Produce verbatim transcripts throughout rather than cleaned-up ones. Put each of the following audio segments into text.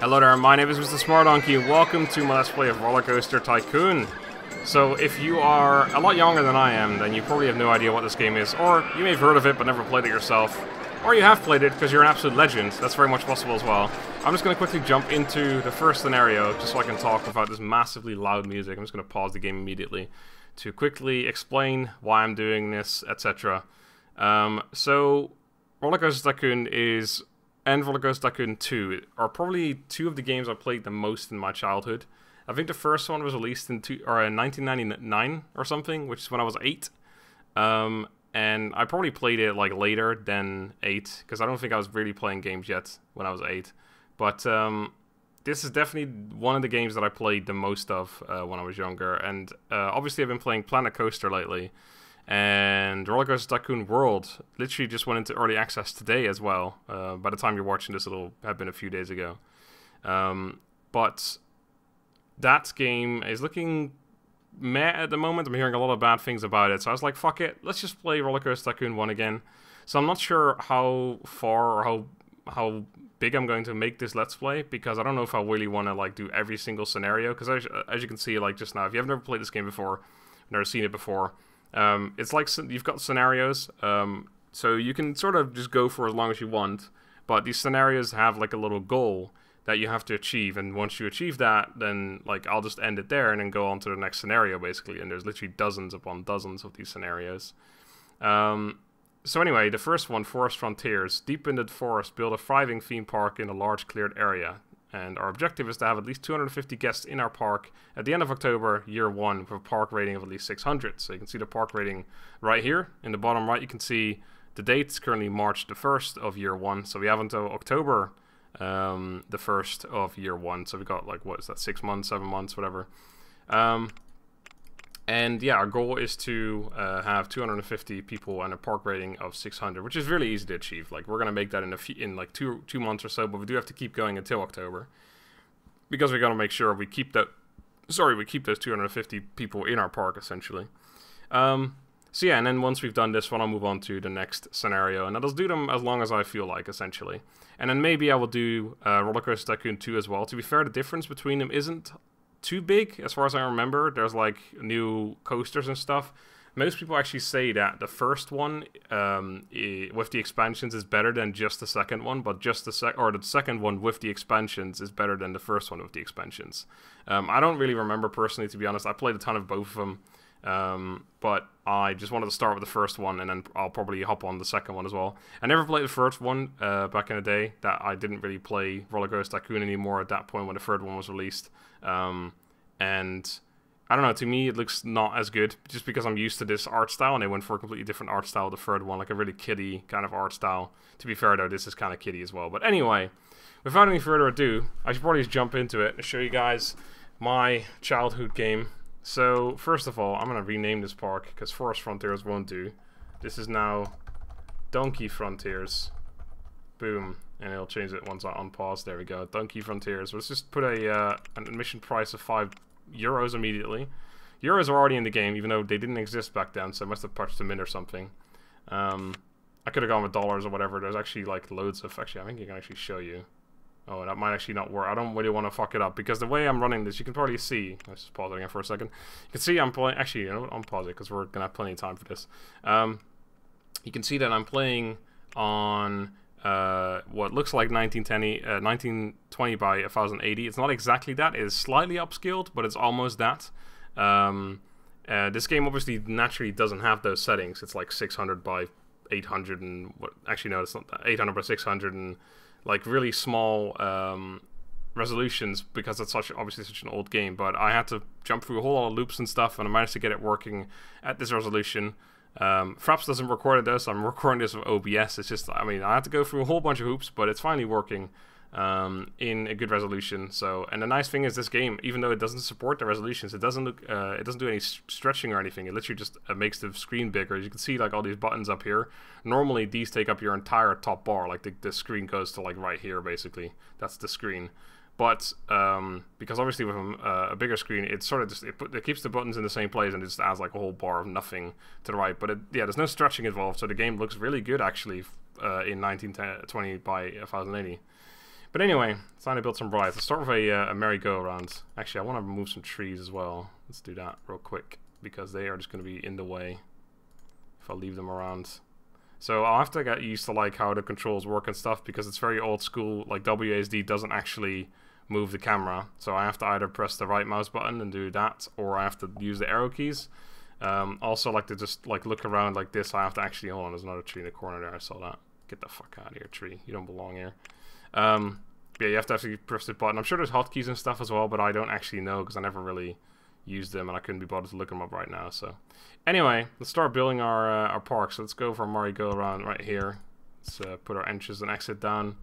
Hello there, my name is Mister Smart Donkey, and welcome to my Let's Play of RollerCoaster Tycoon. So, if you are a lot younger than I am, then you probably have no idea what this game is, or you may have heard of it but never played it yourself, or you have played it because you're an absolute legend. That's very much possible as well. I'm just going to quickly jump into the first scenario, just so I can talk without this massively loud music. I'm just going to pause the game immediately to quickly explain why I'm doing this, et cetera. Um, so, RollerCoaster Tycoon is... and RollerCoaster Tycoon two are probably two of the games I played the most in my childhood. I think the first one was released in two, or in nineteen ninety-nine or something, which is when I was eight. Um, and I probably played it like later than eight, because I don't think I was really playing games yet when I was eight. But um, this is definitely one of the games that I played the most of uh, when I was younger. And uh, obviously I've been playing Planet Coaster lately. And RollerCoaster Tycoon World literally just went into early access today as well. Uh, by the time you're watching this, it'll have been a few days ago. Um, but that game is looking meh at the moment. I'm hearing a lot of bad things about it. So I was like, fuck it, let's just play RollerCoaster Tycoon one again. So I'm not sure how far or how how big I'm going to make this Let's Play, because I don't know if I really want to like do every single scenario. Because as, as you can see, like just now, if you've never played this game before, never seen it before, Um, it's like you've got scenarios, um, so you can sort of just go for as long as you want, but these scenarios have like a little goal that you have to achieve, and once you achieve that, then like I'll just end it there and then go on to the next scenario basically, and there's literally dozens upon dozens of these scenarios. Um, so anyway, the first one, Forest Frontiers. Deep in the forest, build a thriving theme park in a large cleared area, and our objective is to have at least two hundred fifty guests in our park at the end of October, year one, with a park rating of at least six hundred. So you can see the park rating right here. In the bottom right, you can see the date. It's currently March the first of year one. So we have until October um, the first of year one. So we got like, what is that, six months, seven months, whatever. Um, and yeah, our goal is to uh, have two hundred fifty people and a park rating of six hundred, which is really easy to achieve. Like we're gonna make that in a few, in like two two months or so, but we do have to keep going until October, because we're gonna make sure we keep that sorry we keep those two hundred fifty people in our park essentially. Um, so yeah, and then once we've done this one, I'll move on to the next scenario, and I'll just do them as long as I feel like essentially. And then maybe I will do uh, RollerCoaster Tycoon two as well. To be fair, the difference between them isn't too big as far as I remember. There's like new coasters and stuff. Most people actually say that the first one um I with the expansions is better than just the second one, but just the sec or the second one with the expansions is better than the first one with the expansions. um I don't really remember personally, to be honest. I played a ton of both of them, um but I just wanted to start with the first one, and then I'll probably hop on the second one as well. I never played the first one uh back in the day. That I didn't really play RollerCoaster Tycoon anymore at that point when the third one was released. Um, and I don't know, to me it looks not as good, just because I'm used to this art style, and they went for a completely different art style, the third one, like a really kiddie kind of art style. To be fair though, this is kind of kiddie as well. But anyway, without any further ado, I should probably just jump into it and show you guys my childhood game. So first of all, I'm going to rename this park, because Forest Frontiers won't do. This is now Donkey Frontiers. Boom. And it'll change it once I unpause. There we go. Donkey Frontiers. Let's just put a uh, an admission price of five euros immediately. Euros are already in the game, even though they didn't exist back then, so I must have punched them in or something. Um, I could have gone with dollars or whatever. There's actually like loads of... Actually, I think I can actually show you. Oh, that might actually not work. I don't really want to fuck it up, because the way I'm running this, you can probably see... Let's just pause it again for a second. You can see I'm playing... Actually, you know what? Unpause it, because we're going to have plenty of time for this. Um, you can see that I'm playing on... Uh, what looks like nineteen twenty by ten eighty. It's not exactly that. It is slightly upscaled, but it's almost that. Um, uh, this game obviously naturally doesn't have those settings. It's like six hundred by eight hundred and what? Actually, no, it's not that. eight hundred by six hundred and like really small um, resolutions, because it's such obviously such an old game. But I had to jump through a whole lot of loops and stuff, and I managed to get it working at this resolution. Um, Fraps doesn't record it though, so I'm recording this with O B S. It's just, I mean, I had to go through a whole bunch of hoops, but it's finally working um, in a good resolution. So, and the nice thing is this game, even though it doesn't support the resolutions, it doesn't look, uh, it doesn't do any stretching or anything. It literally just uh, makes the screen bigger. As you can see, like all these buttons up here. Normally, these take up your entire top bar. Like the, the screen goes to like right here, basically. That's the screen. But um, because obviously with a, uh, a bigger screen, it sort of just it, put, it keeps the buttons in the same place, and it just adds like a whole bar of nothing to the right. But it, yeah, there's no stretching involved, so the game looks really good actually uh, in nineteen twenty by ten eighty. But anyway, it's time to build some rides. Let's start with a, uh, a merry-go-round. Actually, I want to remove some trees as well. Let's do that real quick, because they are just going to be in the way if I leave them around. So I'll have to get used to like how the controls work and stuff, because it's very old school. Like W A S D doesn't actually move the camera, so I have to either press the right mouse button and do that, or I have to use the arrow keys. Um, also, like to just like look around like this, I have to actually hold on. There's another tree in the corner there. I saw that. Get the fuck out of here, tree! You don't belong here. Um, yeah, you have to actually press the button. I'm sure there's hotkeys and stuff as well, but I don't actually know because I never really use them, and I couldn't be bothered to look them up right now. So anyway, let's start building our uh, our park. So let's go for a merry-go-round right here. Let's uh, put our entrance and exit down,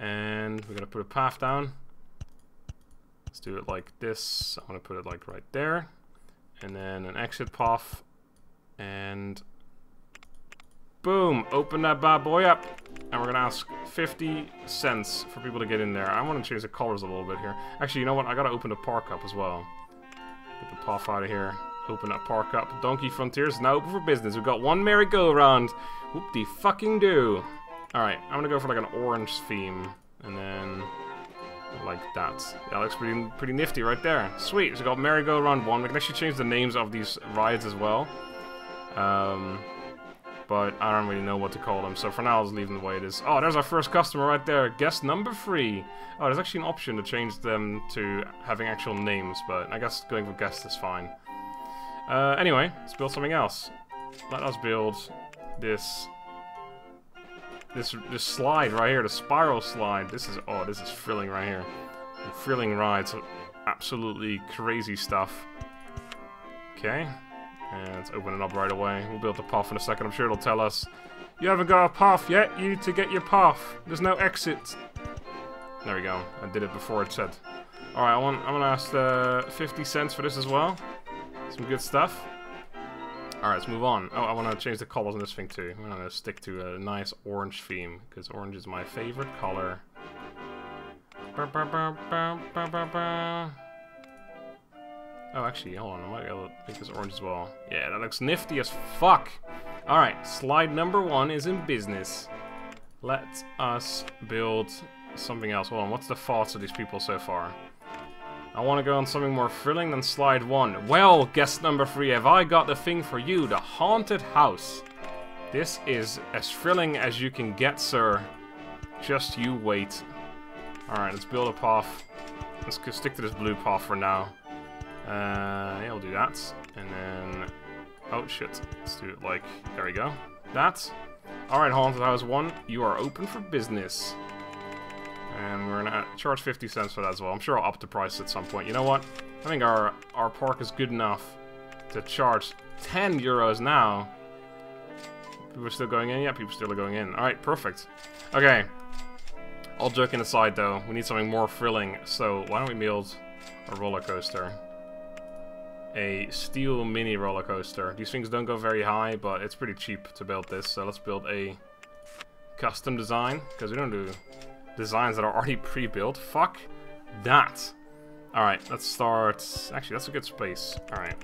and we're gonna put a path down. Let's do it like this. I'm gonna put it like right there, and then an exit path, and boom, open that bad boy up. And we're gonna ask fifty cents for people to get in there. I want to change the colors a little bit here. Actually, you know what, I gotta open the park up as well. Get the path out of here, open that park up. Donkey Frontiers is now open for business. We've got one merry-go-round. Whoop-de-fucking-do. Alright, I'm gonna go for like an orange theme, and then like that. That looks pretty, pretty nifty right there. Sweet, so we got merry-go-round one. We can actually change the names of these rides as well. Um, but I don't really know what to call them, so for now I'll just leave them the way it is. Oh, there's our first customer right there, guest number three. Oh, there's actually an option to change them to having actual names, but I guess going with guest is fine. Uh, anyway, let's build something else. Let us build this, this, this slide right here, the spiral slide. This is, oh, this is thrilling right here. The thrilling rides, absolutely crazy stuff. Okay. And let's open it up right away. We'll build the path in a second. I'm sure it'll tell us, you haven't got a path yet. You need to get your path. There's no exit. There we go. I did it before it said. All right, I want, I'm gonna ask the uh, fifty cents for this as well. Some good stuff. All right, let's move on. Oh, I want to change the colors on this thing too. I'm gonna stick to a nice orange theme because orange is my favorite color. Bah, bah, bah, bah, bah, bah, bah. Oh, actually, hold on, I might be able to make this orange as well. Yeah, that looks nifty as fuck! Alright, slide number one is in business. Let us build something else. Hold on, what's the thoughts of these people so far? I want to go on something more thrilling than slide one. Well, guest number three, have I got the thing for you, the haunted house. This is as thrilling as you can get, sir. Just you wait. Alright, let's build a path. Let's stick to this blue path for now. Uh, yeah, we'll do that, and then, oh shit, let's do it like, there we go, that. Alright, haunted house one, you are open for business. And we're gonna charge fifty cents for that as well. I'm sure I'll up the price at some point. You know what, I think our, our park is good enough to charge ten euros now. People are still going in? Yeah, people still are going in. Alright, perfect. Okay, all joking aside though, we need something more thrilling, so why don't we build a roller coaster? A steel mini roller coaster. These things don't go very high, but it's pretty cheap to build this, so let's build a custom design, because we don't do designs that are already pre-built. Fuck that. Alright, let's start. Actually, that's a good space. Alright,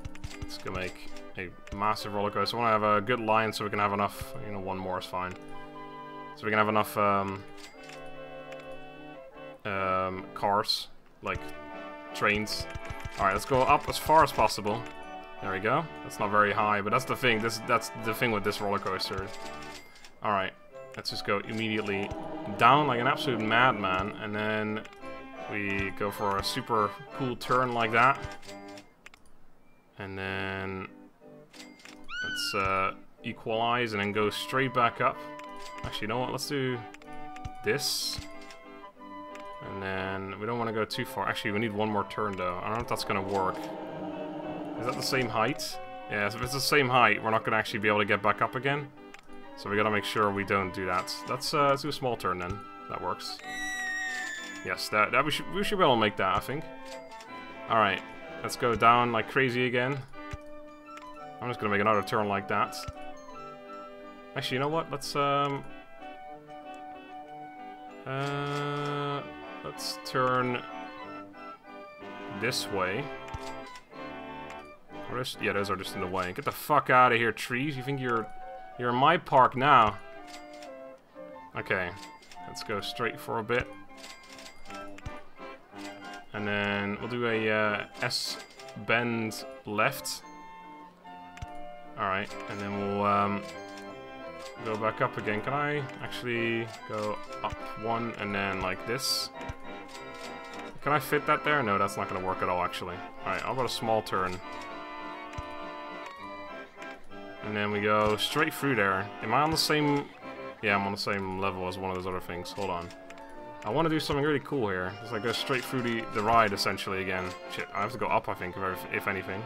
let's go make a massive roller coaster. I want to have a good line so we can have enough, you know, one more is fine. So we can have enough um, um, cars, like trains. Alright, let's go up as far as possible. There we go. That's not very high, but that's the thing. This that's the thing with this roller coaster. Alright, let's just go immediately down like an absolute madman, and then we go for a super cool turn like that. And then let's uh, equalize and then go straight back up. Actually, you know what? Let's do this. And then we don't want to go too far. Actually, we need one more turn though. I don't know if that's going to work. Is that the same height? Yeah, so if it's the same height, we're not going to actually be able to get back up again. So we got to make sure we don't do that. That's, uh, let's do a small turn then. That works. Yes, that, that we, should, we should be able to make that, I think. Alright, let's go down like crazy again. I'm just going to make another turn like that. Actually, you know what? Let's... um. Uh... Let's turn this way. Or this, yeah, those are just in the way. Get the fuck out of here, trees. You think you're you're in my park now? Okay, let's go straight for a bit. And then we'll do a uh, S-bend left. Alright, and then we'll um, go back up again. Can I actually go up one and then like this? Can I fit that there? No, that's not going to work at all, actually. Alright, how about a small turn? And then we go straight through there. Am I on the same... Yeah, I'm on the same level as one of those other things. Hold on. I want to do something really cool here. It's like go straight through the, the ride, essentially, again. Shit, I have to go up, I think, if, if anything.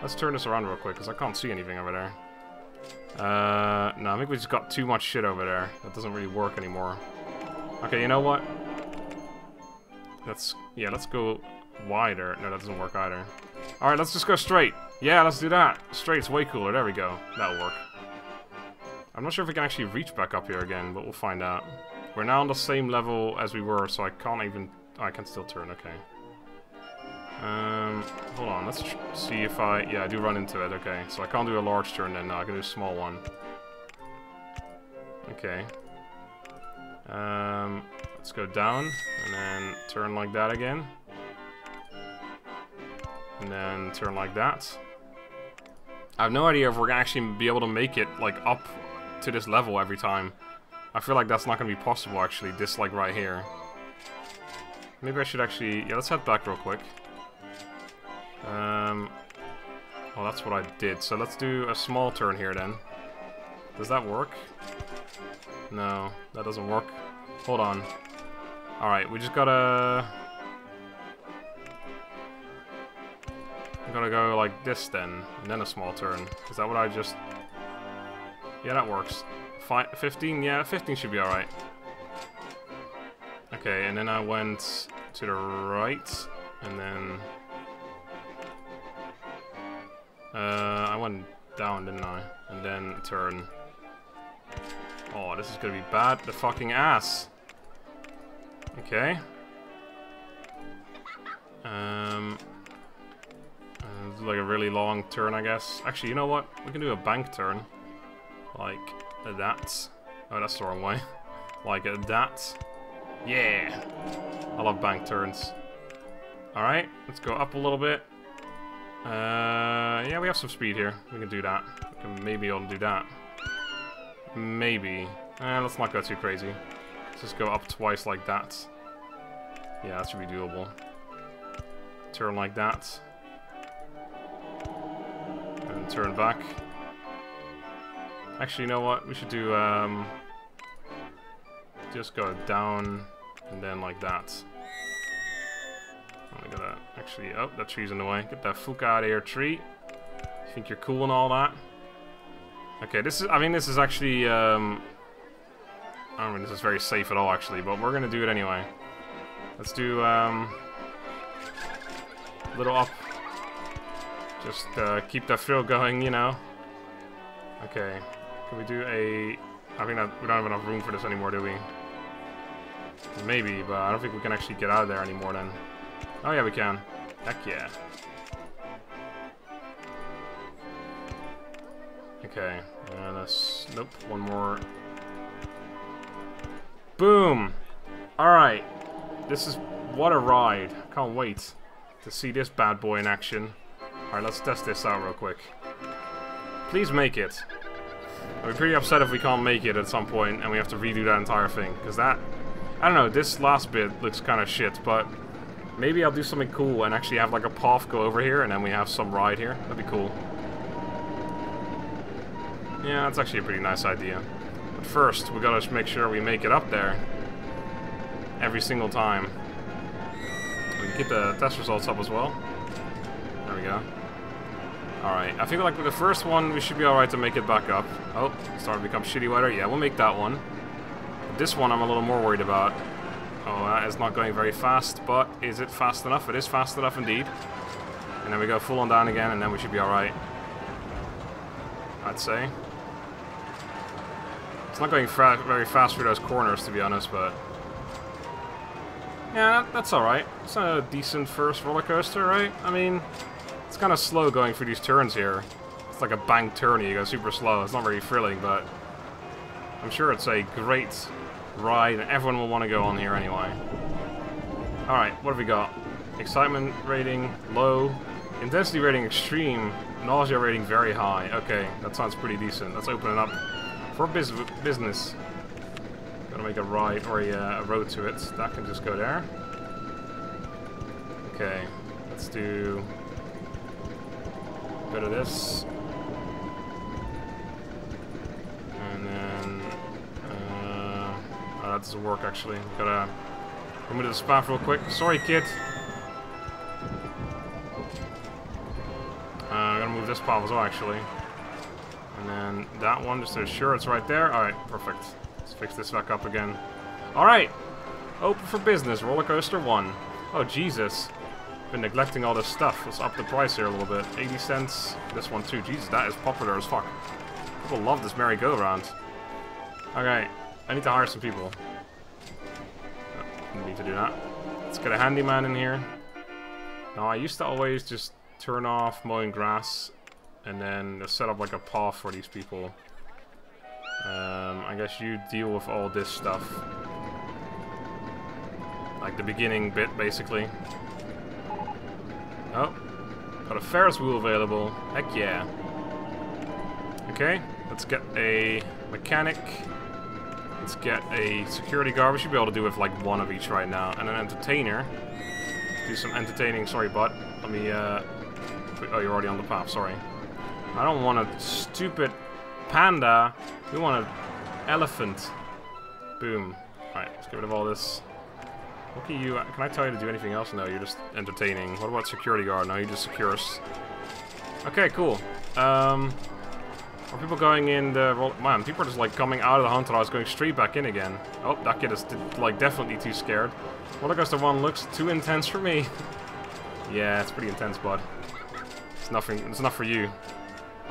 Let's turn this around real quick, because I can't see anything over there. Uh, no, I think we just got too much shit over there. That doesn't really work anymore. Okay, you know what? Let's, yeah, let's go wider. No, that doesn't work either. Alright, let's just go straight. Yeah, let's do that. Straight's way cooler. There we go. That'll work. I'm not sure if we can actually reach back up here again, but we'll find out. We're now on the same level as we were, so I can't even... Oh, I can still turn, okay. Um, hold on, let's tr see if I... Yeah, I do run into it, okay. So I can't do a large turn then, no, I can do a small one. Okay. Um, let's go down, and then turn like that again. And then turn like that. I have no idea if we're gonna actually be able to make it, like, up to this level every time. I feel like that's not going to be possible, actually, this, like, right here. Maybe I should actually... Yeah, let's head back real quick. Um, well, that's what I did. So let's do a small turn here, then. Does that work? No, that doesn't work. Hold on. Alright, we just gotta... I'm gonna go like this, then. And then a small turn. Is that what I just... Yeah, that works. fifteen? Yeah, fifteen should be alright. Okay, and then I went to the right, and then... Uh, I went down, didn't I? And then turn. Oh, this is gonna be bad. The fucking ass! Okay. Um... Uh, like a really long turn, I guess. Actually, you know what? We can do a bank turn. Like... that. Oh, that's the wrong way. Like that. Yeah! I love bank turns. Alright, let's go up a little bit. Uh, yeah, we have some speed here. We can do that. We can maybe all do that. Maybe. Eh, let's not go too crazy. Let's just go up twice like that. Yeah, that should be doable. Turn like that. And turn back. Actually, you know what? We should do, um... just go down, and then like that. Oh, I gotta... Actually, oh, that tree's in the way. Get that fuck out of here, tree. You think you're cool and all that? Okay, this is... I mean, this is actually, um... I don't mean this is very safe at all, actually, but we're gonna do it anyway. Let's do, um... a little up. Just, uh, keep that thrill going, you know? Okay. Can we do a... I think that we don't have enough room for this anymore, do we? Maybe, but I don't think we can actually get out of there anymore then. Oh yeah, we can. Heck yeah. Okay. Uh, that's... Nope. One more. Boom! Alright. This is... What a ride. I can't wait to see this bad boy in action. Alright, let's test this out real quick. Please make it. I'd be pretty upset if we can't make it at some point and we have to redo that entire thing. Because that... I don't know, this last bit looks kind of shit, but... Maybe I'll do something cool and actually have like a path go over here and then we have some ride here. That'd be cool. Yeah, that's actually a pretty nice idea. But first, we gotta make sure we make it up there. Every single time. We can get the test results up as well. There we go. Alright, I think like with the first one, we should be alright to make it back up. Oh, it's starting to become shitty weather. Yeah, we'll make that one. This one I'm a little more worried about. Oh, that is not going very fast, but is it fast enough? It is fast enough indeed. And then we go full on down again, and then we should be alright. I'd say. It's not going fa very fast through those corners, to be honest, but... Yeah, that's alright. It's a decent first roller coaster, right? I mean... It's kind of slow going through these turns here. It's like a bank turn, you go super slow. It's not very thrilling, but I'm sure it's a great ride and everyone will want to go on here anyway. Alright, what have we got? Excitement rating low. Intensity rating extreme. Nausea rating very high. Okay, that sounds pretty decent. Let's open it up for bus business. Gotta make a ride or a, uh, a road to it. That can just go there. Okay, let's do. Go to this. And then. Uh, oh, that doesn't work actually. Gotta come to the spa real quick. Sorry, kid. Uh, I'm gonna move this pile as well, actually. And then that one, just to ensure it's right there. Alright, perfect. Let's fix this back up again. Alright! Open for business, Roller Coaster one. Oh, Jesus. Been neglecting all this stuff. Let's up the price here a little bit. eighty cents. This one, too. Jesus, that is popular as fuck. People love this merry-go-round. Okay, I need to hire some people. No, need to do that. Let's get a handyman in here. Now, I used to always just turn off mowing grass, and then set up like a path for these people. Um, I guess you deal with all this stuff. Like the beginning bit, basically. Oh, got a Ferris wheel available. Heck yeah. Okay, let's get a mechanic. Let's get a security guard. We should be able to do with like one of each right now. And an entertainer. Do some entertaining. Sorry, bud. Let me, uh... Oh, you're already on the path, sorry. I don't want a stupid panda. We want an elephant. Boom. Alright, let's get rid of all this. What can you... Can I tell you to do anything else? No, you're just entertaining. What about security guard? No, you just secure us. Okay, cool. Um... Are people going in the... Man, people are just, like, coming out of the haunted house, going straight back in again. Oh, that kid is, like, definitely too scared. Roller Coaster one looks too intense for me. Yeah, it's pretty intense, bud. It's nothing. It's not for you.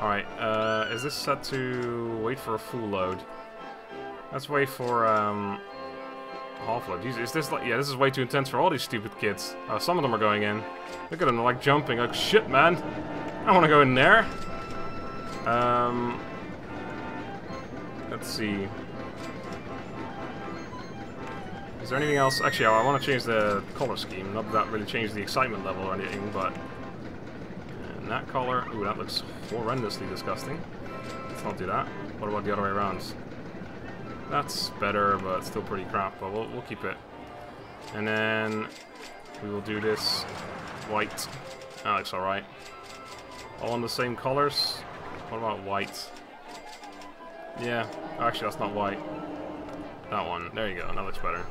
All right. Uh, is this set to wait for a full load? Let's wait for um, half load. Jeez, is this like? Yeah, this is way too intense for all these stupid kids. Uh, some of them are going in. Look at them, they're like jumping. Like shit, man. I want to go in there. Um, let's see. Is there anything else? Actually, I want to change the color scheme. Not that, that really changes the excitement level or anything, but... And that color... Ooh, that looks horrendously disgusting. Let's not do that. What about the other way around? That's better, but still pretty crap, but we'll, we'll keep it. And then... We will do this white. That looks alright. All in the same colors. What about white? Yeah. Actually, that's not white. That one. There you go. That looks better.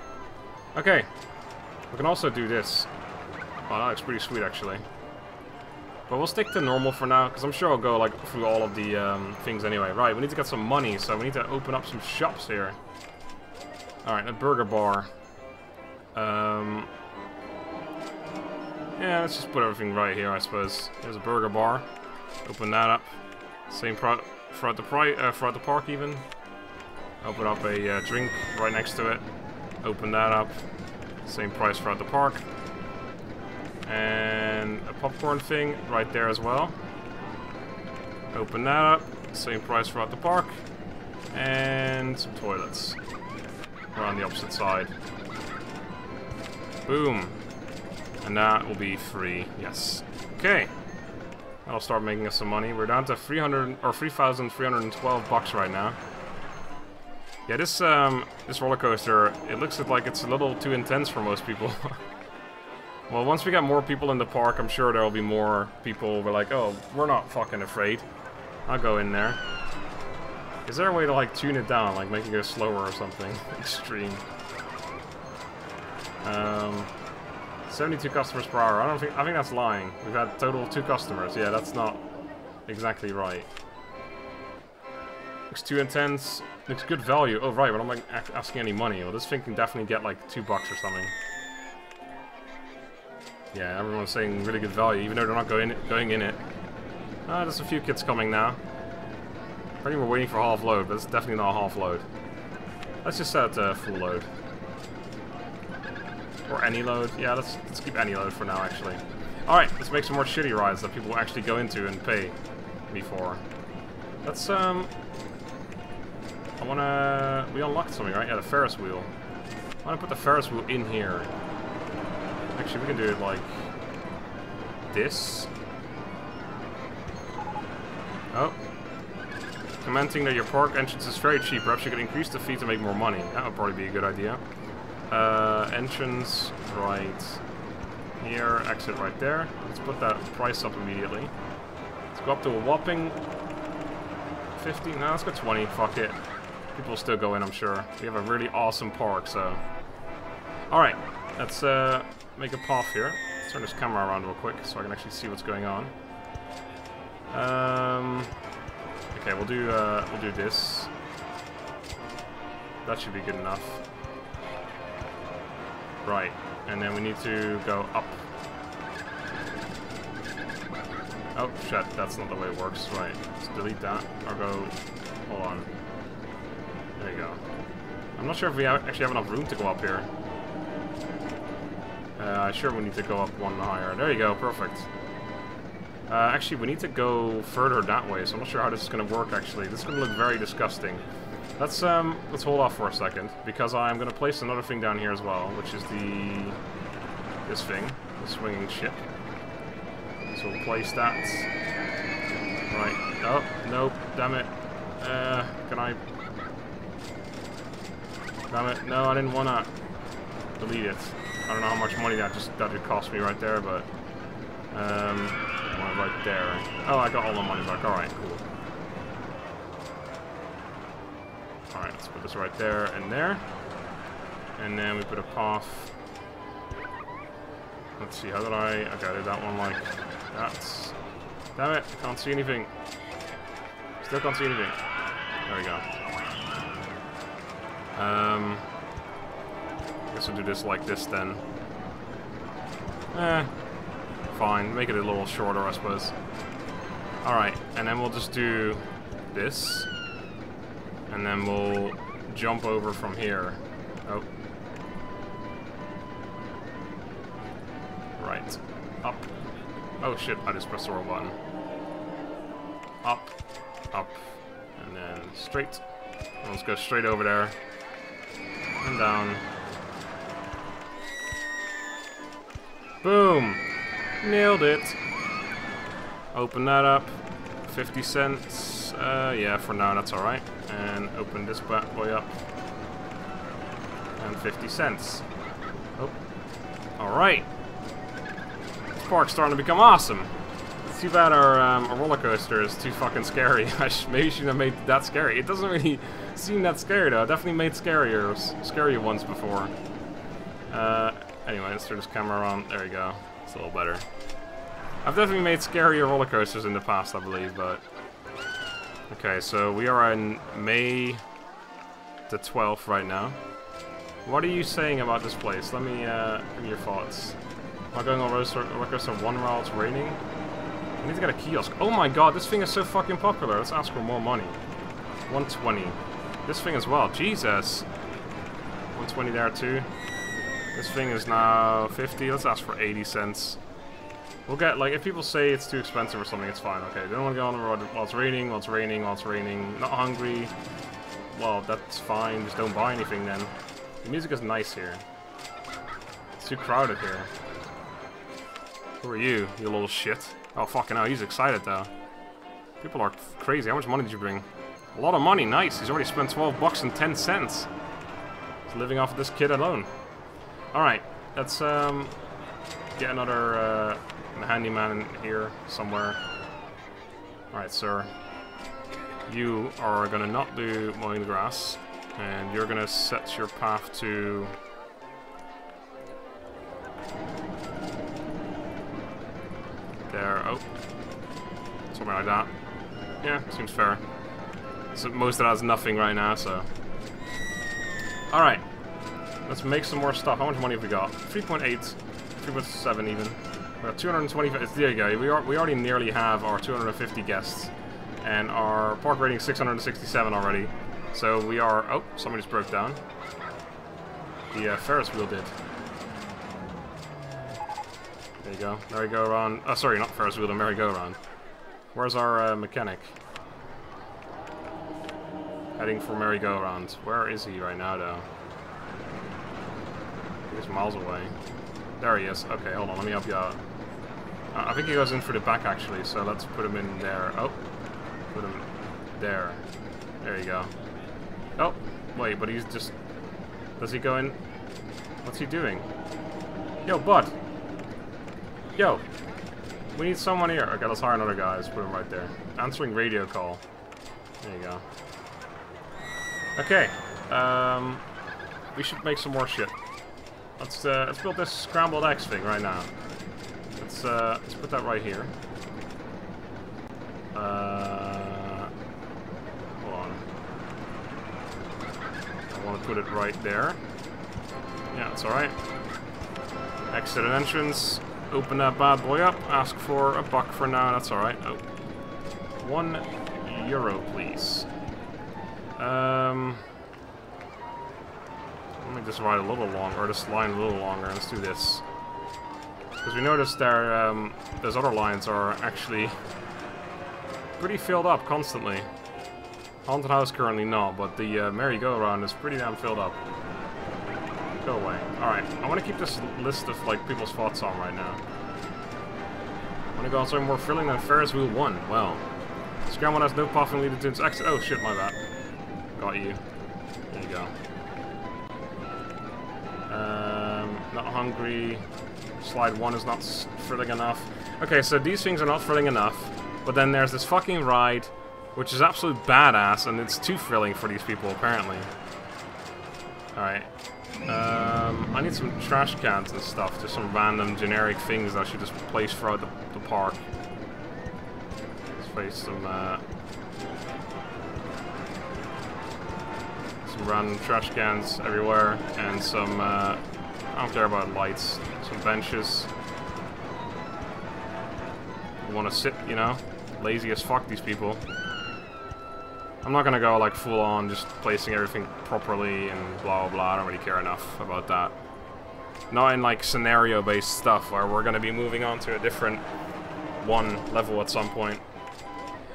Okay, we can also do this. Oh, that looks pretty sweet, actually. But we'll stick to normal for now, because I'm sure I'll go like through all of the um, things anyway. Right, we need to get some money, so we need to open up some shops here. Alright, a burger bar. Um, yeah, let's just put everything right here, I suppose. There's a burger bar. Open that up. Same pro throughout the, pri uh, throughout the park, even. Open up a uh, drink right next to it. Open that up. Same price throughout the park. And a popcorn thing right there as well. Open that up. Same price throughout the park. And some toilets. Around the opposite side. Boom. And that will be free. Yes. Okay. That'll start making us some money. We're down to three hundred or three thousand three hundred twelve bucks right now. Yeah, this um, this roller coaster, it looks like it's a little too intense for most people. Well, once we get more people in the park, I'm sure there will be more people who are like, oh, we're not fucking afraid. I'll go in there. Is there a way to, like, tune it down, like, make it go slower or something? Extreme. Um, seventy-two customers per hour. I don't think, I think that's lying. We've had a total of two customers. Yeah, that's not exactly right. Looks too intense. Looks good value. Oh, right, but I'm not asking any money. Well, this thing can definitely get like two bucks or something. Yeah, everyone's saying really good value, even though they're not going going in it. Ah, there's a few kids coming now. I think we're waiting for half load, but it's definitely not half load. Let's just set it to full load. Or any load. Yeah, let's, let's keep any load for now, actually. Alright, let's make some more shitty rides that people will actually go into and pay me for. Let's, um... I wanna... We unlocked something, right? Yeah, the Ferris wheel. I wanna put the Ferris wheel in here. Actually, we can do it like this. Oh. Commenting that your park entrance is very cheap. Perhaps you could increase the fee to make more money. That would probably be a good idea. Uh, entrance right here, exit right there. Let's put that price up immediately. Let's go up to a whopping fifty. No, let's go twenty. Fuck it. People will still go in, I'm sure. We have a really awesome park, so... Alright, let's uh, make a path here. Let's turn this camera around real quick so I can actually see what's going on. Um, okay, we'll do uh, we'll do this. That should be good enough. Right, and then we need to go up. Oh, shit, that's not the way it works. Right, let's delete that, or go... Hold on. There you go. I'm not sure if we have, actually have enough room to go up here. Uh, sure, we need to go up one higher. There you go, perfect. Uh, actually, we need to go further that way, so I'm not sure how this is going to work, actually. This is going to look very disgusting. Let's um, let's hold off for a second, because I'm going to place another thing down here as well, which is the... this thing, the swinging ship. So we'll place that. Right. Oh, nope, damn it. Uh, can I... Damn it, no, I didn't want to delete it. I don't know how much money that just that would cost me right there, but... Um, right there. Oh, I got all my money back, alright, cool. Alright, let's put this right there and there. And then we put a path. Let's see, how did I... Okay, I did that one like that. Damn it, I can't see anything. Still can't see anything. There we go. Um, I guess we'll do this like this then. Eh, fine. Make it a little shorter, I suppose. Alright, and then we'll just do this. And then we'll jump over from here. Oh. Right. Up. Oh shit, I just pressed the wrong button. Up. Up. And then straight. And let's go straight over there. And down. Boom! Nailed it. Open that up. fifty cents. Uh, yeah, for now that's alright. And open this bad boy up. And fifty cents. Oh. Alright. This park's starting to become awesome. It's too bad our, um, our roller coaster is too fucking scary. I sh maybe shouldn't have made that scary. It doesn't really seem that scary though. I definitely made scarier, scarier ones before. Uh, anyway, let's turn this camera around. There we go. It's a little better. I've definitely made scarier roller coasters in the past, I believe, but... Okay, so we are on May the twelfth right now. What are you saying about this place? Let me, uh, give me your thoughts. Am I going on roller coaster one while it's raining? I need to get a kiosk. Oh my god, this thing is so fucking popular. Let's ask for more money. one twenty. This thing as well. Jesus. one twenty there too. This thing is now fifty. Let's ask for eighty cents. We'll get, like, if people say it's too expensive or something, it's fine. Okay, they don't want to go on the road while it's raining, while it's raining, while it's raining. Not hungry. Well, that's fine. Just don't buy anything then. The music is nice here. It's too crowded here. Who are you, you little shit? Oh, fucking hell. He's excited, though. People are crazy. How much money did you bring? A lot of money. Nice. He's already spent twelve bucks and ten cents. He's living off of this kid alone. Alright. Let's, um... get another, uh... a handyman in here somewhere. Alright, sir. You are gonna not do mowing the grass, and you're gonna set your path to... There. Oh. Somewhere like that. Yeah, seems fair. So most of that has nothing right now, so... Alright. Let's make some more stuff. How much money have we got? three point eight, three point seven even. We got two hundred twenty-five. There you go. We are, we already nearly have our two hundred fifty guests, and our park rating is six hundred sixty-seven already. So we are. Oh, somebody just broke down. The uh, Ferris wheel did. There you go. Merry-go-round. Oh, sorry, not Ferris wheel, the merry-go-round. Where's our uh, mechanic? Heading for merry-go-round. Where is he right now, though? He's miles away. There he is. Okay, hold on, let me help you out. Uh, I think he goes in for the back, actually, so let's put him in there. Oh, put him there. There you go. Oh, wait, but he's just... Does he go in? What's he doing? Yo, bud! Yo! We need someone here. Okay, let's hire another guy. Let's put him right there. Answering radio call. There you go. Okay. Um, we should make some more shit. Let's uh, let's build this scrambled eggs thing right now. Let's uh, let's put that right here. Uh, hold on. I want to put it right there. Yeah, it's all right. Exit and entrance. Open that bad boy up. Ask for a buck for now. That's all right. Oh, one euro, please. Um, let me just ride a little longer, or this line a little longer. Let's do this, because we noticed there um, those other lines are actually pretty filled up constantly. Haunted house currently not, but the uh, merry-go-round is pretty damn filled up. Go away. Alright, I want to keep this list of, like, people's thoughts on right now. I want to go on something more thrilling than Ferris Wheel one. Well, scramble has no path and leading to its exit. Oh shit, my bad. Got you. There you go. Um, not hungry. Slide one is not thrilling enough. Okay, so these things are not thrilling enough, but then there's this fucking ride, which is absolute badass, and it's too thrilling for these people, apparently. Alright. Um, I need some trash cans and stuff, just some random generic things that I should just place throughout the, the park. Let's place some, uh... some random trash cans everywhere, and some, uh... I don't care about lights. Some benches. You wanna sit, you know? Lazy as fuck, these people. I'm not gonna go like full on, just placing everything properly and blah blah blah. I don't really care enough about that. Not in like scenario based stuff where we're gonna be moving on to a different one level at some point.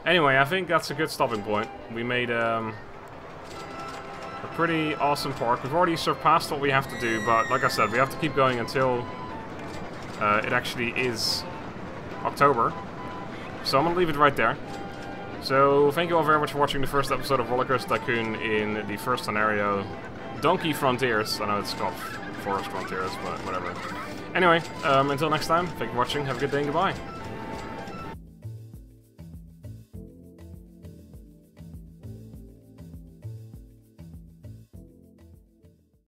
Anyway, I think that's a good stopping point. We made um, a pretty awesome park. We've already surpassed what we have to do, but like I said, we have to keep going until uh, it actually is October. So I'm gonna leave it right there. So, thank you all very much for watching the first episode of RollerCoaster Tycoon in the first scenario, Donkey Frontiers. I know it's called Forest Frontiers, but whatever. Anyway, um, until next time, thank you for watching, have a good day, and goodbye.